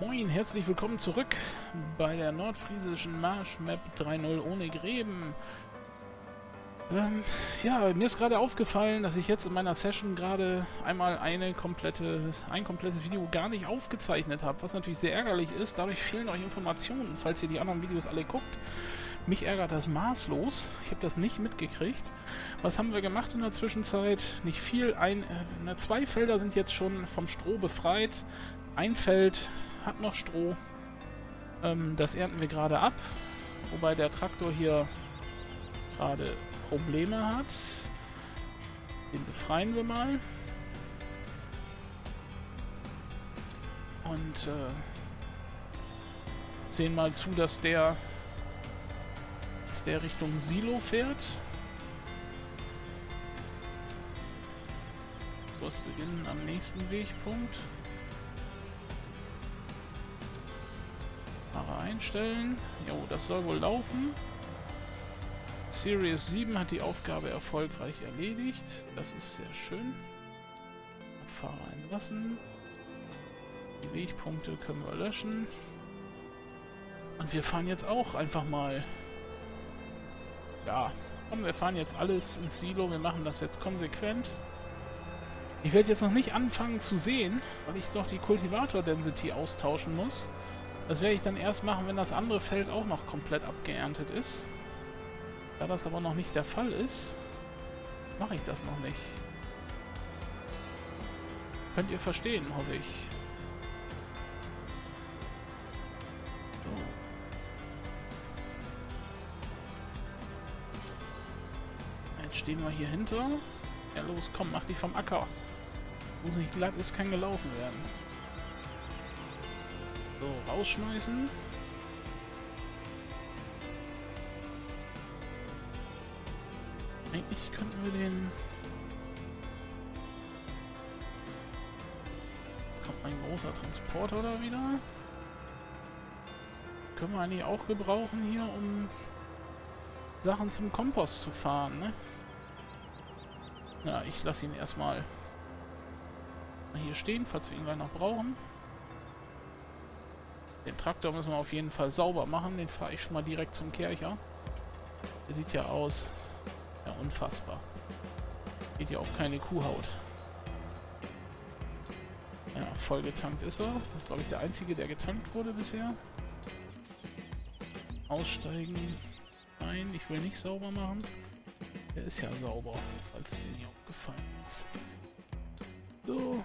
Moin, herzlich willkommen zurück bei der nordfriesischen Marshmap 3.0 ohne Gräben. Ja, mir ist gerade aufgefallen, dass ich jetzt in meiner Session gerade einmal ein komplettes Video gar nicht aufgezeichnet habe, was natürlich sehr ärgerlich ist. Dadurch fehlen euch Informationen, falls ihr die anderen Videos alle guckt. Mich ärgert das maßlos. Ich habe das nicht mitgekriegt. Was haben wir gemacht in der Zwischenzeit? Nicht viel. Zwei Felder sind jetzt schon vom Stroh befreit. Ein Feld hat noch Stroh. Das ernten wir gerade ab. Wobei der Traktor hier gerade Probleme hat. Den befreien wir mal. Und sehen mal zu, dass der Richtung Silo fährt. Kurs beginnen am nächsten Wegpunkt. Fahrer einstellen. Jo, das soll wohl laufen. Series 7 hat die Aufgabe erfolgreich erledigt. Das ist sehr schön. Fahrer einlassen. Die Wegpunkte können wir löschen. Und wir fahren jetzt auch einfach mal. Ja, komm, wir fahren jetzt alles ins Silo, wir machen das jetzt konsequent. Ich werde jetzt noch nicht anfangen zu sehen, weil ich doch die Kultivator-Density austauschen muss. Das werde ich dann erst machen, wenn das andere Feld auch noch komplett abgeerntet ist. Da das aber noch nicht der Fall ist, mache ich das noch nicht. Könnt ihr verstehen, hoffe ich. Stehen wir hier hinter. Ja los, komm, mach dich vom Acker. Wo es nicht glatt ist, kann gelaufen werden. So, rausschmeißen. Eigentlich könnten wir den... Jetzt kommt ein großer Transporter da wieder. Können wir eigentlich auch gebrauchen hier, um Sachen zum Kompost zu fahren, ne? Na, ich lasse ihn erstmal hier stehen, falls wir ihn gleich noch brauchen. Den Traktor müssen wir auf jeden Fall sauber machen. Den fahre ich schon mal direkt zum Kärcher. Der sieht ja aus. Ja, unfassbar. Geht ja auch keine Kuhhaut. Ja, voll getankt ist er. Das ist, glaube ich, der einzige, der getankt wurde bisher. Aussteigen. Nein, ich will nicht sauber machen. Der ist ja sauber, falls es dir nicht aufgefallen ist. So.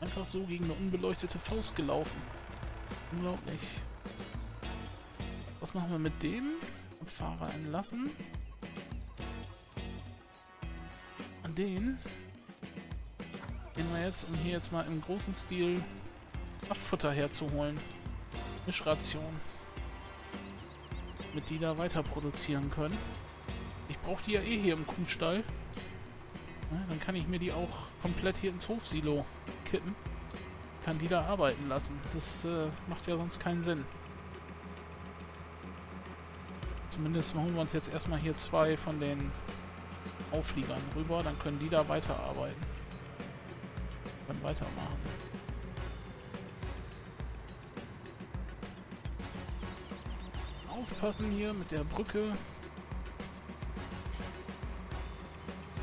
Einfach so gegen eine unbeleuchtete Faust gelaufen. Unglaublich. Was machen wir mit dem? Fahrer entlassen. An den gehen wir jetzt, um hier jetzt mal im großen Stil Kraftfutter herzuholen. Mischration. Mit die da weiter produzieren können. Ich brauche die ja eh hier im Kuhstall. Na, dann kann ich mir die auch komplett hier ins Hofsilo kippen. Kann die da arbeiten lassen. Das macht ja sonst keinen Sinn. Zumindest holen wir uns jetzt erstmal hier zwei von den Aufliegern rüber. Dann können die da weiterarbeiten. Können weitermachen. Aufpassen hier mit der Brücke.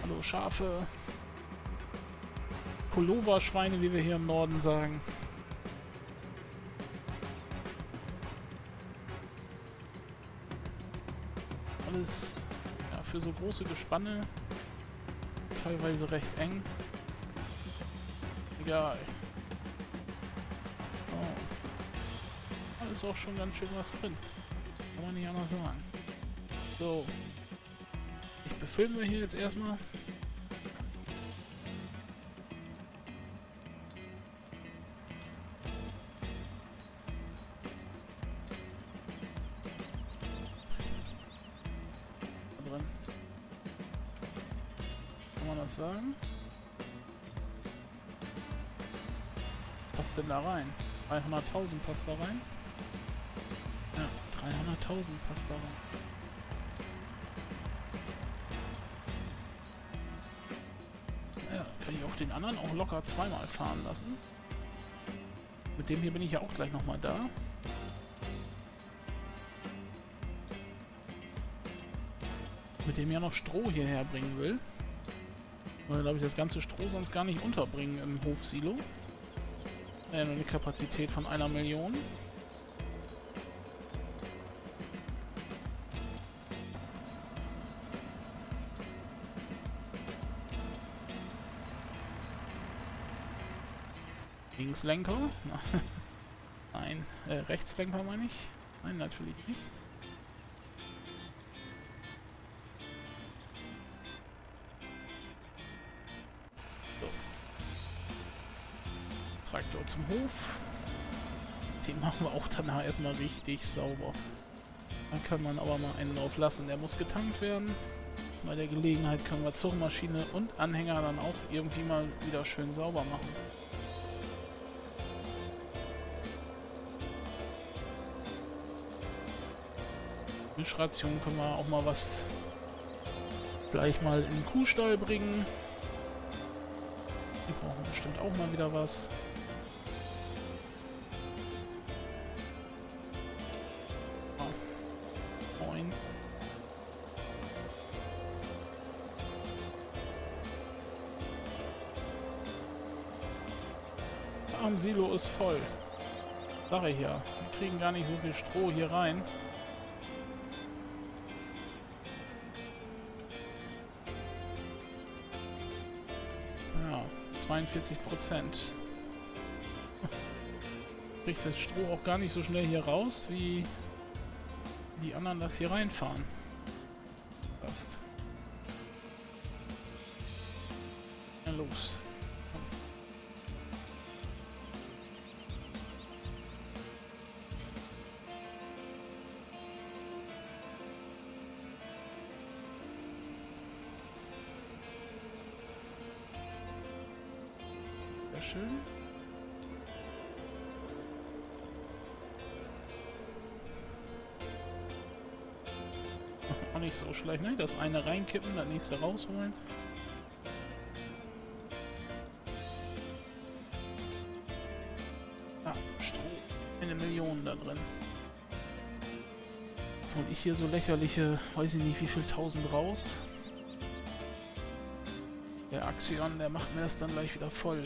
Hallo Schafe. Pulloverschweine, wie wir hier im Norden sagen. Alles ja, für so große Gespanne. Teilweise recht eng. Egal. Oh. Da ist auch schon ganz schön was drin. Kann man nicht anders sagen. So. Ich befilme hier jetzt erstmal. Da drin. Kann man das sagen? Passt denn da rein? 300.000 passt da rein. 100.000 passt daran. Ja, kann ich auch den anderen auch locker zweimal fahren lassen. Mit dem hier bin ich ja auch gleich nochmal da. Mit dem ja noch Stroh hierher bringen will. Weil, glaube ich, das ganze Stroh sonst gar nicht unterbringen im Hofsilo. Nur eine Kapazität von 1 Million. Linkslenker? Nein, Rechtslenker meine ich? Nein, natürlich nicht. So. Traktor zum Hof. Den machen wir auch danach erstmal richtig sauber. Dann kann man aber mal einen drauf lassen. Der muss getankt werden. Bei der Gelegenheit können wir Zugmaschine und Anhänger dann auch irgendwie mal wieder schön sauber machen. Mischration können wir auch mal was gleich mal in den Kuhstall bringen. Die brauchen bestimmt auch mal wieder was. Ah. Moin. Am Silo ist voll. Sag ich ja. Wir kriegen gar nicht so viel Stroh hier rein. Ja, 42%. Kriegt das Stroh auch gar nicht so schnell hier raus, wie die anderen das hier reinfahren. Passt. Na los. Schön. Auch nicht so schlecht, ne? Das eine reinkippen, das nächste rausholen. Ah, Stroh. 1 Million da drin. Und ich hier so lächerliche, weiß ich nicht wie viel 1000 raus. Der Axion, der macht mir das dann gleich wieder voll.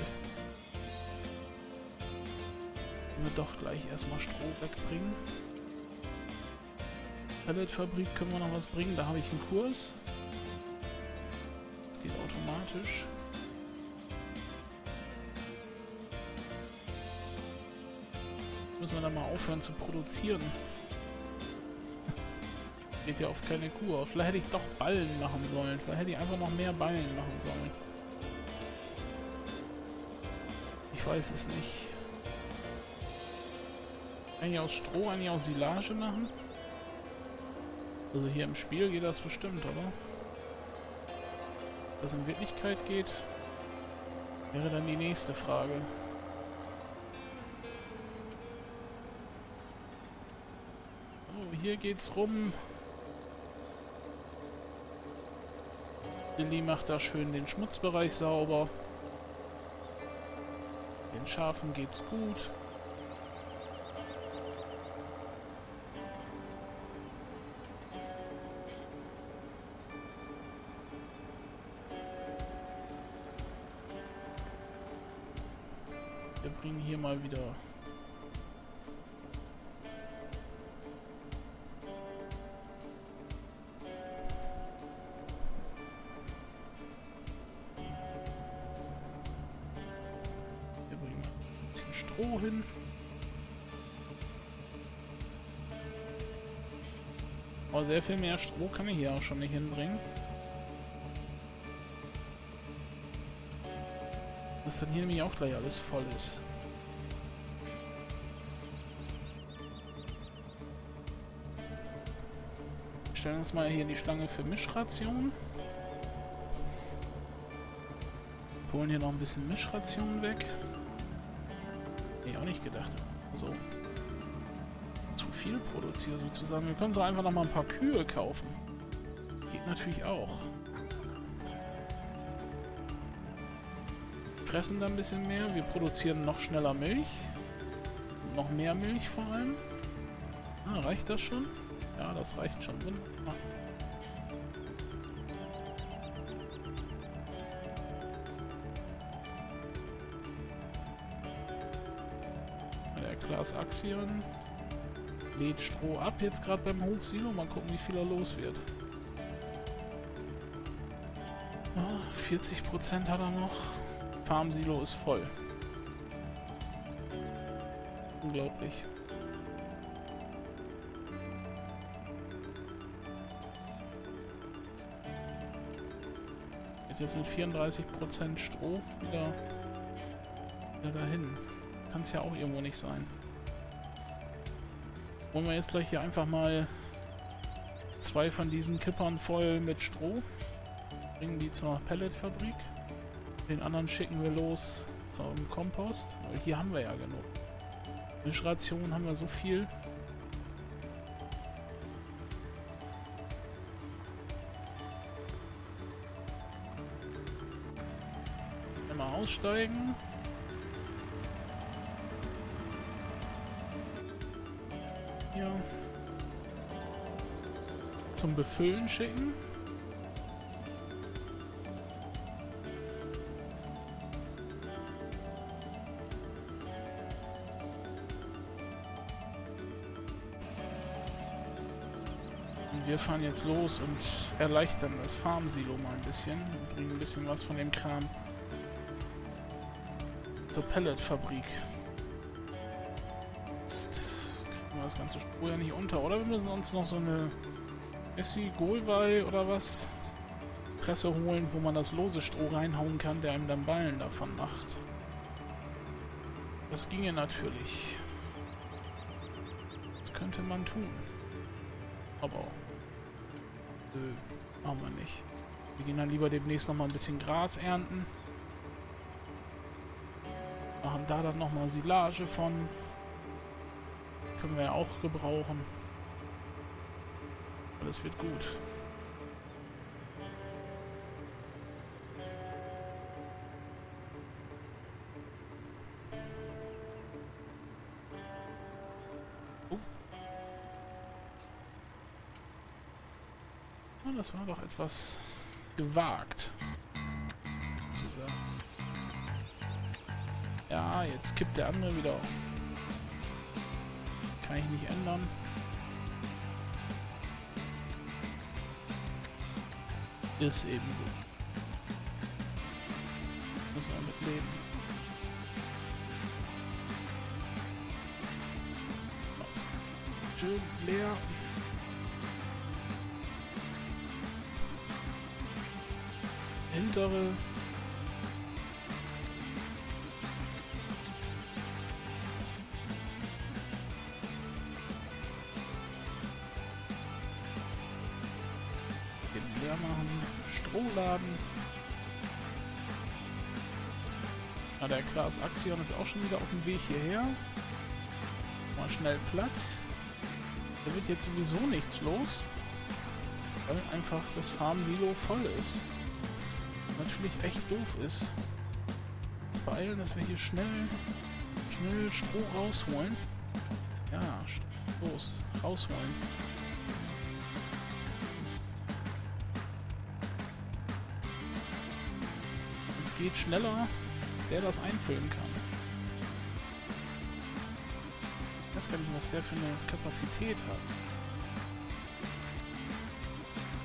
Wir doch gleich erstmal Stroh wegbringen. Pelletfabrik können wir noch was bringen, da habe ich einen Kurs. Das geht automatisch. Müssen wir dann mal aufhören zu produzieren. Geht ja auf keine Kur. Vielleicht hätte ich doch Ballen machen sollen. Vielleicht hätte ich einfach noch mehr Ballen machen sollen. Ich weiß es nicht. Eigentlich aus Stroh, eigentlich aus Silage machen? Also hier im Spiel geht das bestimmt, oder? Was in Wirklichkeit geht, wäre dann die nächste Frage. So, hier geht's rum. Lilly macht da schön den Schmutzbereich sauber. Den Schafen geht's gut. Wir bringen hier mal wieder ein bisschen Stroh hin. Aber sehr viel mehr Stroh kann ich hier auch schon nicht hinbringen. Dass dann hier nämlich auch gleich alles voll ist. Wir stellen uns mal hier die Schlange für Mischrationen. Wir holen hier noch ein bisschen Mischrationen weg. Hätte ich auch nicht gedacht. So. Zu viel produziert sozusagen. Wir können so einfach nochmal ein paar Kühe kaufen. Geht natürlich auch. fressen da ein bisschen mehr. Wir produzieren noch schneller Milch. Und noch mehr Milch vor allem. Ah, reicht das schon? Ja, das reicht schon. Ah. Der Claas Axion lädt Stroh ab, jetzt gerade beim Hofsilo. Mal gucken, wie viel er los wird. 40% hat er noch. Farmsilo ist voll. Unglaublich. Geht jetzt mit 34% Stroh wieder dahin. Kann es ja auch irgendwo nicht sein. Wollen wir jetzt gleich hier einfach mal 2 von diesen Kippern voll mit Stroh. Bringen die zur Pelletfabrik. Den anderen schicken wir los zum Kompost. Weil hier haben wir ja genug. Mischration haben wir so viel. Einmal aussteigen. Hier. Zum Befüllen schicken. Wir fahren jetzt los und erleichtern das Farmsilo mal ein bisschen und bringen ein bisschen was von dem Kram zur Pelletfabrik. Jetzt kriegen wir das ganze Stroh ja nicht unter, oder? Wir müssen uns noch so eine Essi-Golwei oder was Presse holen, wo man das lose Stroh reinhauen kann, der einem dann Ballen davon macht. Das ginge natürlich. Das könnte man tun. Aber auch. Machen wir nicht. Wir gehen dann lieber demnächst nochmal ein bisschen Gras ernten. Machen da dann nochmal Silage von. Können wir ja auch gebrauchen. Alles wird gut. Das war doch etwas gewagt. Sozusagen. Ja, jetzt kippt der andere wieder auf. Kann ich nicht ändern. Ist eben so. Müssen wir damit leben. Schön leer. Hintere. Den leer machen. Strohladen. Na, der Claas Axion ist auch schon wieder auf dem Weg hierher. Mal schnell Platz. Da wird jetzt sowieso nichts los, weil einfach das Farmsilo voll ist. Natürlich echt doof ist. Beeilen, dass wir hier schnell Stroh rausholen. Ja, los, rausholen. Es geht schneller, als der das einfüllen kann. Ich weiß gar nicht, was der für eine Kapazität hat.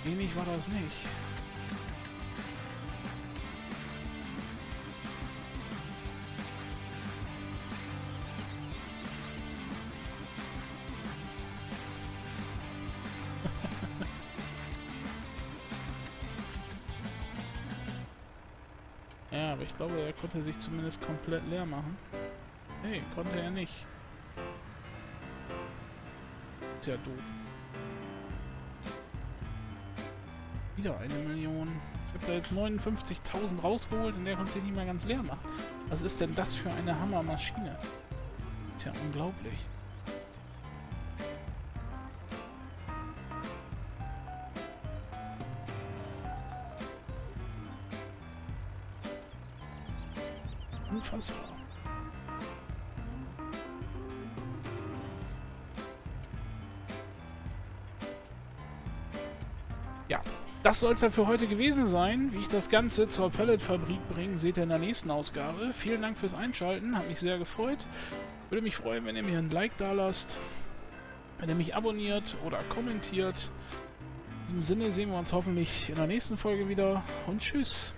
Ähnlich war das nicht. Ja, aber ich glaube, er konnte sich zumindest komplett leer machen. Hey, konnte er nicht. Ist ja doof. Wieder 1 Million. Ich habe da jetzt 59.000 rausgeholt und der konnte sich nicht mehr ganz leer machen. Was ist denn das für eine Hammermaschine? Ist ja unglaublich. Unfassbar. Ja, das soll es dann für heute gewesen sein. Wie ich das Ganze zur Pelletfabrik bringe, seht ihr in der nächsten Ausgabe. Vielen Dank fürs Einschalten, hat mich sehr gefreut. Würde mich freuen, wenn ihr mir ein Like da lasst, wenn ihr mich abonniert oder kommentiert. In diesem Sinne sehen wir uns hoffentlich in der nächsten Folge wieder und tschüss.